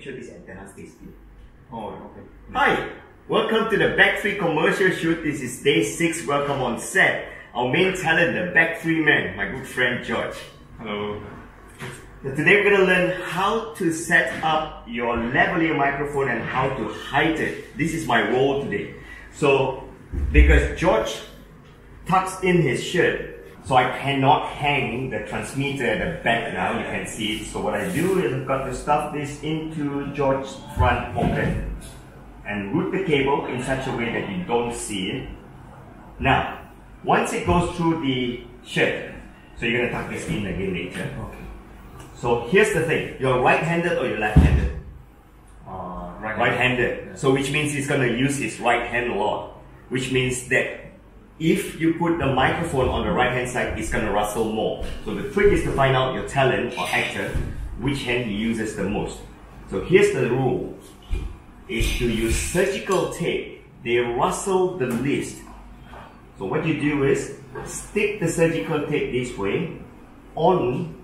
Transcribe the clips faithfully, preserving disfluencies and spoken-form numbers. picture this antenna stays still. Oh, okay. Hi! Welcome to the Back three commercial shoot. This is day six. Welcome on set. Our main talent, the Back three man, my good friend George. Hello. So today we're going to learn how to set up your lavalier microphone and how to height it. This is my role today. So, because George tucks in his shirt, so I cannot hang the transmitter at the back now, you can see it. So what I do is I've got to stuff this into George's front pocket and route the cable in such a way that you don't see it. Now, once it goes through the shirt, so you're going to tuck this in again later. Okay. So here's the thing, you're right-handed or you're left-handed? Uh, right-handed. Right-handed. Yeah. So which means he's going to use his right hand a lot, which means that if you put the microphone on the right hand side, it's going to rustle more. So the trick is to find out your talent or actor, which hand he uses the most. So here's the rule, is to use surgical tape. They rustle the least. So what you do is, stick the surgical tape this way, on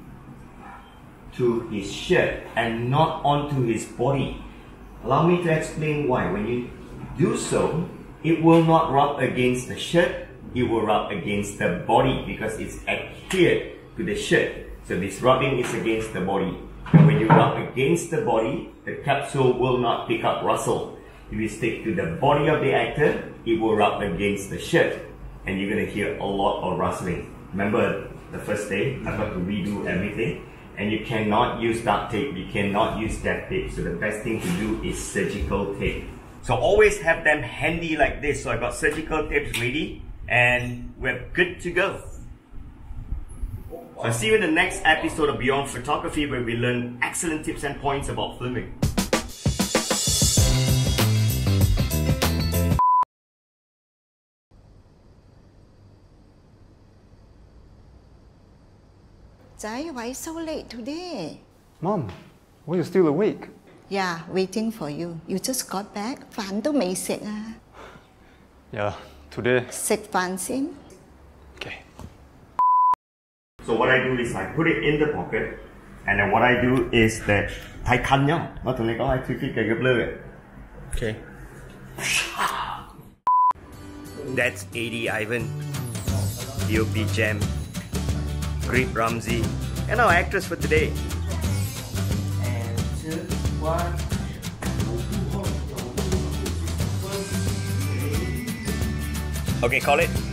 to his shirt and not onto his body. Allow me to explain why. When you do so, it will not rub against the shirt. It will rub against the body because it's adhered to the shirt. So this rubbing is against the body. And when you rub against the body, the capsule will not pick up rustle. If you stick to the body of the actor, it will rub against the shirt. And you're going to hear a lot of rustling. Remember the first day, I've got to redo everything. And you cannot use duct tape, you cannot use duct tape. So the best thing to do is surgical tape. So always have them handy like this. So I've got surgical tapes ready. And we're good to go. So I'll see you in the next episode of Beyond Photography, where we learn excellent tips and points about filming. Zai, why so late today? Mom, were you still awake? Yeah, waiting for you. You just got back. Fan do may sick. Yeah. Today. Sit fancy. Okay. So what I do is I put it in the pocket, and then what I do is that I can not to let go. I took it. Okay. That's A D Ivan, D O P Jam, Greg Ramsey, and our actress for today. And two, one. Okay, call it.